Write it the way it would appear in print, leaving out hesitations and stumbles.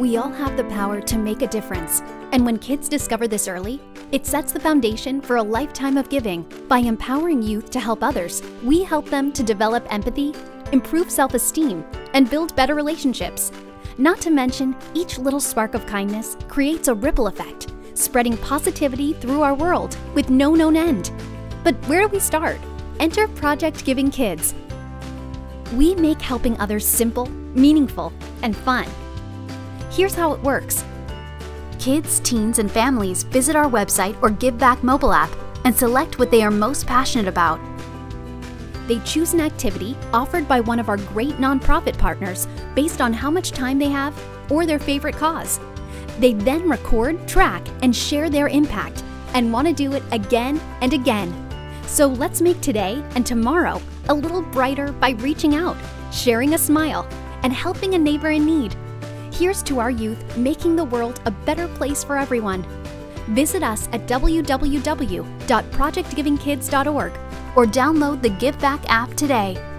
We all have the power to make a difference, and when kids discover this early, it sets the foundation for a lifetime of giving. By empowering youth to help others, we help them to develop empathy, improve self-esteem, and build better relationships. Not to mention, each little spark of kindness creates a ripple effect, spreading positivity through our world with no known end. But where do we start? Enter Project Giving Kids. We make helping others simple, meaningful, and fun. Here's how it works. Kids, teens, and families visit our website or Give Back mobile app and select what they are most passionate about. They choose an activity offered by one of our great nonprofit partners based on how much time they have or their favorite cause. They then record, track, and share their impact and want to do it again and again. So let's make today and tomorrow a little brighter by reaching out, sharing a smile, and helping a neighbor in need. Here's to our youth making the world a better place for everyone. Visit us at www.projectgivingkids.org or download the Give Back app today.